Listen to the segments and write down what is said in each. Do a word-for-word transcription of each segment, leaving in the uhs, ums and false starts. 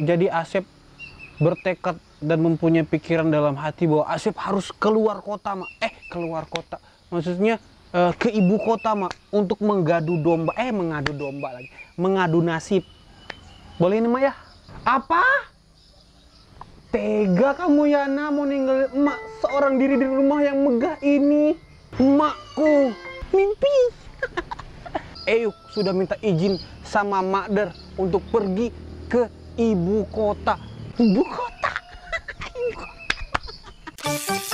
jadi Asep bertekad dan mempunyai pikiran dalam hati bahwa Asep harus keluar kota, Mak. Eh, keluar kota. Maksudnya eh, ke ibu kota, Mak, untuk menggadu domba. Eh, mengadu domba lagi. Mengadu nasib. Boleh ini, Mak, ya? Apa? Tega kamu, Yana, mau ninggalin emak seorang diri di rumah yang megah ini. Emakku. Mimpi. Eyuk sudah minta izin sama Makder untuk pergi ke ibu kota. Ibu kota. Ibu kota.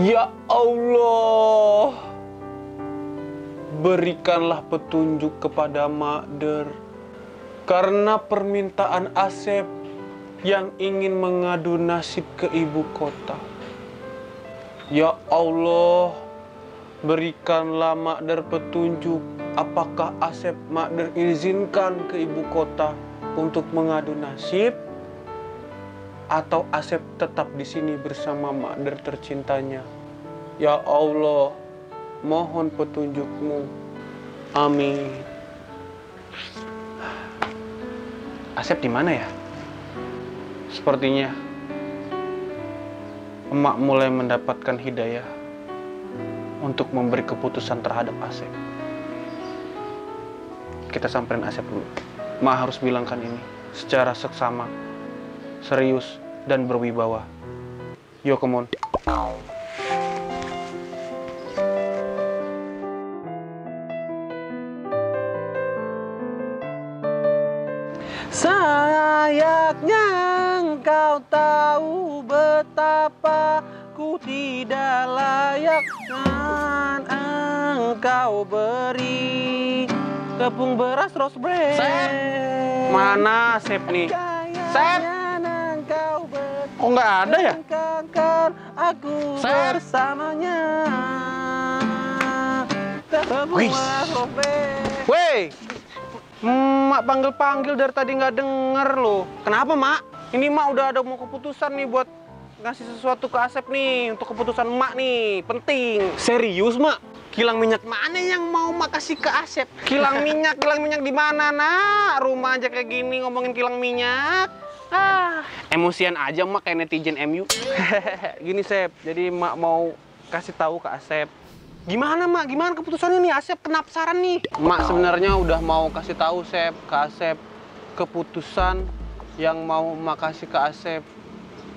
Ya Allah, berikanlah petunjuk kepada Makder, karena permintaan Asep yang ingin mengadu nasib ke ibu kota. Ya Allah, berikanlah Makder petunjuk, apakah Asep Makder izinkan ke ibu kota untuk mengadu nasib, atau Asep tetap di sini bersama Makder tercintanya. Ya Allah, mohon petunjukmu. Amin. Asep di mana ya? Sepertinya emak mulai mendapatkan hidayah untuk memberi keputusan terhadap Asep. Kita samperin Asep dulu. Emak harus bilangkan ini secara seksama, serius, dan berwibawa. Yo, come on. Sayangnya engkau tahu betapa ku tidak layak, dan engkau beri tepung beras rose bread. Sep, mana Sep nih? Sep, oh, nggak ada ya? Aku bersamanya. Wih, Mak panggil-panggil dari tadi nggak denger loh. Kenapa, Mak? Ini Mak udah ada mau keputusan nih buat ngasih sesuatu ke Asep nih. Untuk keputusan Mak nih, penting. Serius, Mak? Kilang minyak mana yang mau Mak kasih ke Asep? Kilang minyak, kilang minyak di mana, Nak? Rumah aja kayak gini ngomongin kilang minyak. Ah, emosian aja Mak kayak netizen M U. Gini Sep, jadi Mak mau kasih tahu ke Asep. Gimana Mak? Gimana keputusannya nih Asep? Kenapa saran nih? Mak sebenarnya udah mau kasih tahu Sep ke Asep keputusan yang mau Mak kasih ke Asep.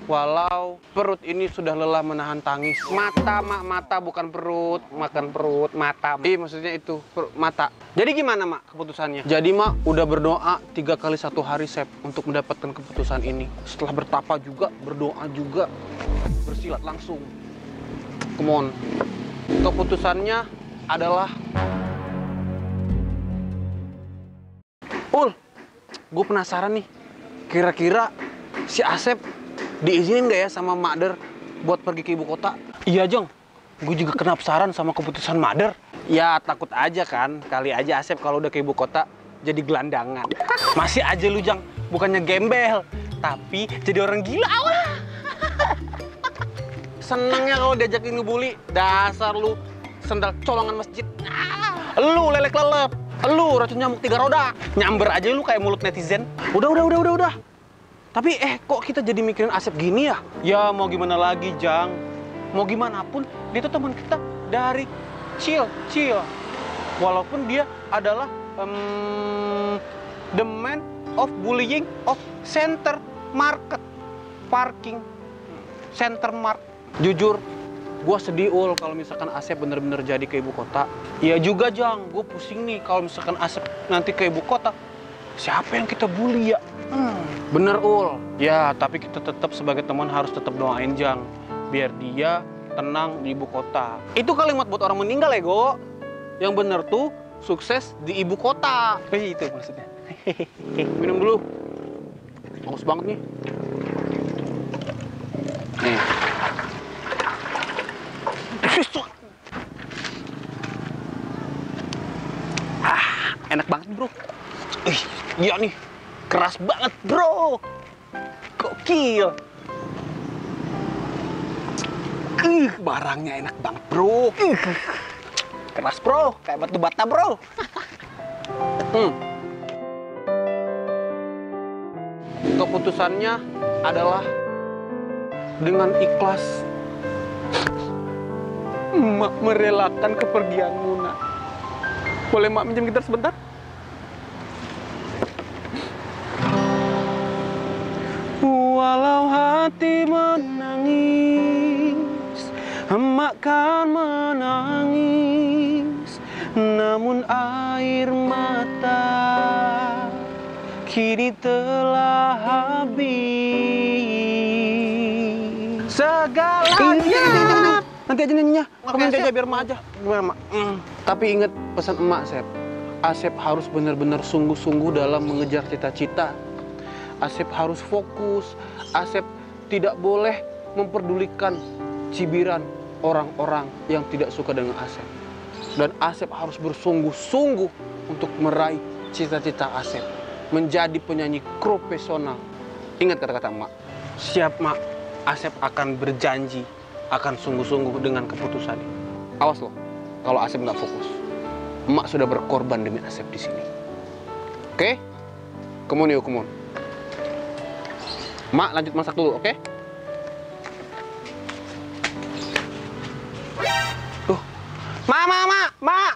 Walau perut ini sudah lelah menahan tangis. Mata Mak, mata bukan perut, makan perut, mata. Ih, maksudnya itu perut, mata. Jadi gimana Mak keputusannya? Jadi Mak udah berdoa tiga kali satu hari Sep untuk mendapatkan keputusan ini. Setelah bertapa juga, berdoa juga, bersilat langsung. Come on. Keputusannya adalah, Ul, gue penasaran nih, kira-kira si Asep diizinin nggak ya sama Makder buat pergi ke ibu kota? Iya Jong, gue juga kena penasaran sama keputusan Makder. Ya takut aja kan, kali aja Asep kalau udah ke ibu kota jadi gelandangan. Masih aja lu Jang, bukannya gembel, tapi jadi orang gila awal. Senengnya kalau diajakin ngebully, dasar lu sendal colongan masjid. Lu lelek lelep, lu racun nyamuk tiga roda, nyamber aja lu kayak mulut netizen. Udah udah udah udah udah. Tapi eh kok kita jadi mikirin Asep gini ya? Ya mau gimana lagi Jang, mau gimana pun dia tuh teman kita dari Cil, Cil. Walaupun dia adalah um, the man of bullying of center market, parking, center market. Jujur, gue sedih Ul kalau misalkan Asep bener-bener jadi ke ibu kota. Iya juga Jang, gue pusing nih kalau misalkan Asep nanti ke ibu kota. Siapa yang kita bully ya? Hmm, bener Ul. Ya, tapi kita tetap sebagai teman harus tetap doain Jang, biar dia tenang di ibu kota. Itu kalimat buat orang meninggal ya, Go. Yang bener tuh, sukses di ibu kota. Eh, itu maksudnya. Minum dulu. Bagus banget nih. Nih. Iya nih, keras banget bro. Gokil. Uh, barangnya enak banget bro. Uh, keras bro, kayak batu bata bro. hmm. Keputusannya adalah dengan ikhlas Mak merelakan kepergianmu nak. Boleh Mak minjem gitar sebentar? Walau hati menangis, Mak kan menangis, namun air mata kini telah habis. Segalanya. Nanti aja nyanyinya. Kamu aja biar Mak aja. Gimana Mak? Mm. Tapi ingat pesan emak, Asep. Asep harus benar-benar sungguh-sungguh dalam mengejar cita-cita. Asep harus fokus. Asep tidak boleh memperdulikan cibiran orang-orang yang tidak suka dengan Asep. Dan Asep harus bersungguh-sungguh untuk meraih cita-cita Asep. Menjadi penyanyi profesional. Ingat kata-kata Mak. Siap Mak, Asep akan berjanji akan sungguh-sungguh dengan keputusan. Awas loh, kalau Asep nggak fokus. Mak sudah berkorban demi Asep di sini. Oke? Okay? Come on yo, come on. Mak lanjut masak dulu, oke? Okay? Tuh, Mak, Mak, Mak, Mak,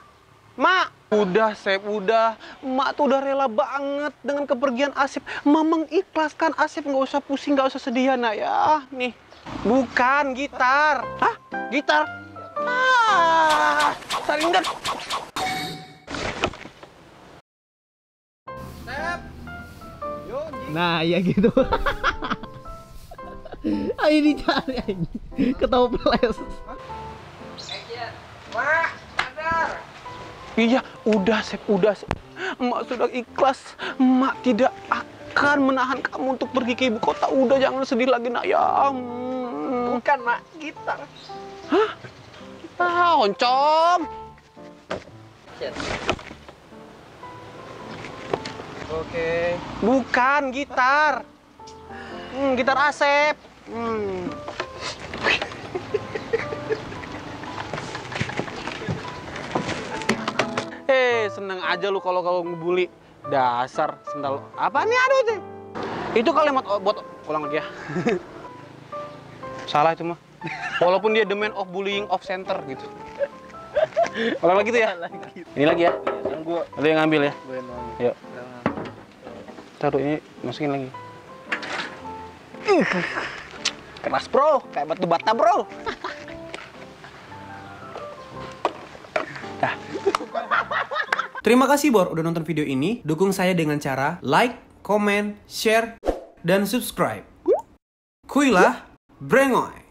Mak. Udah, Sep, udah. Mak tuh udah rela banget dengan kepergian Asep. Mak mengikhlaskan Asep, nggak usah pusing, nggak usah sedih, nak ya. Nih, bukan gitar. Hah? Gitar? Ah, salingan. Sep. Nah, ya gitu. Ayo dicari aja. Ketemu peles. Mak, sadar. Iya, udah Sep, udah Sep. Mak sudah ikhlas. Mak tidak akan menahan kamu untuk pergi ke ibu kota. Udah, jangan sedih lagi nak ya. Bukan Mak, gitar. Hah? Gitar, oncom. Oke. Bukan gitar. Hmm, gitar Asep. Hmm. Eh, hey, seneng aja lu kalau kalau ngebully. Dasar sendal. Apa nih aduh itu? Itu kalimat buat ulang lagi ya. Salah itu mah. Walaupun dia the man of bullying of center gitu. Ulang lagi tuh ya. Ini lagi ya. Ada yang ngambil ya. Yuk. Taruh ini, masukin lagi. Keras bro, kayak batu bata bro. Dah. Terima kasih Bor udah nonton video ini. Dukung saya dengan cara like, comment, share, dan subscribe. Kuilah Brengoy.